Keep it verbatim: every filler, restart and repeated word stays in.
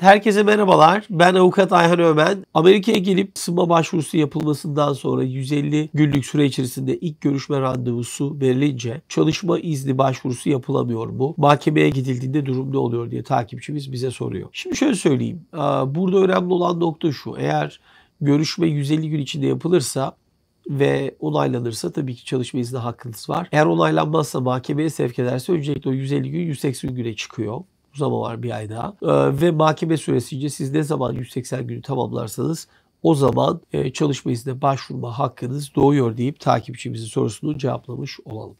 Herkese merhabalar. Ben Avukat Ayhan Öğmen. Amerika'ya gelip sığınma başvurusu yapılmasından sonra yüz elli günlük süre içerisinde ilk görüşme randevusu verilince çalışma izni başvurusu yapılamıyor mu? Mahkemeye gidildiğinde durum ne oluyor diye takipçimiz bize soruyor. Şimdi şöyle söyleyeyim. Burada önemli olan nokta şu. Eğer görüşme yüz elli gün içinde yapılırsa ve onaylanırsa tabii ki çalışma izni hakkınız var. Eğer onaylanmazsa mahkemeye sevk ederse öncelikle o yüz elli gün yüz seksen güne çıkıyor. Uzama var bir ay daha. Ee, ve mahkeme süresince siz ne zaman yüz seksen günü tamamlarsanız o zaman e, çalışma iznine başvurma hakkınız doğuyor deyip takipçimizin sorusunu cevaplamış olalım.